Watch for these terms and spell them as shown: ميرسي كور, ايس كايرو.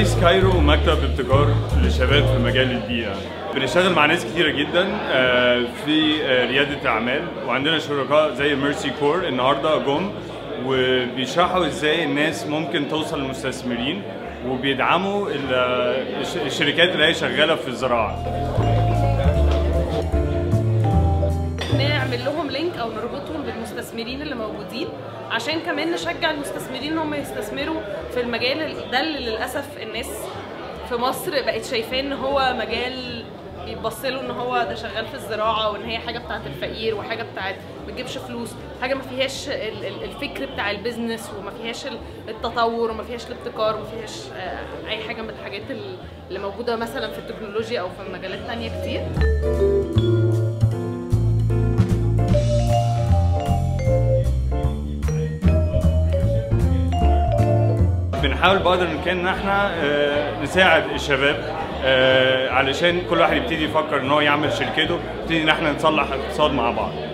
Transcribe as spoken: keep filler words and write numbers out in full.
ايس كايرو مكتب ابتكار للشباب في مجال البيئة. بنشتغل مع ناس كتيرة جدا في ريادة الأعمال، وعندنا شركاء زي ميرسي كور النهارده جم وبيشرحوا ازاي الناس ممكن توصل للمستثمرين، وبيدعموا الشركات اللي هي شغالة في الزراعة. نعمل لهم لينك او نربطهم بالمستثمرين اللي موجودين، عشان كمان نشجع المستثمرين ان هم يستثمروا في المجال ده اللي للاسف الناس في مصر بقت شايفاه ان هو مجال بيبص له ان هو ده شغال في الزراعه، وان هي حاجه بتاعت الفقير وحاجه بتاعت ما تجيبش فلوس، حاجه ما فيهاش الفكر بتاع البيزنس وما فيهاش التطور وما فيهاش الابتكار وما فيهاش اي حاجه من الحاجات اللي موجوده مثلا في التكنولوجيا او في مجالات ثانيه كتير. بنحاول بقدر الامكان ان احنا نساعد الشباب علشان كل واحد يبتدي يفكر ان هو يعمل شركته، نبتدي ان احنا نصلح اقتصاد مع بعض.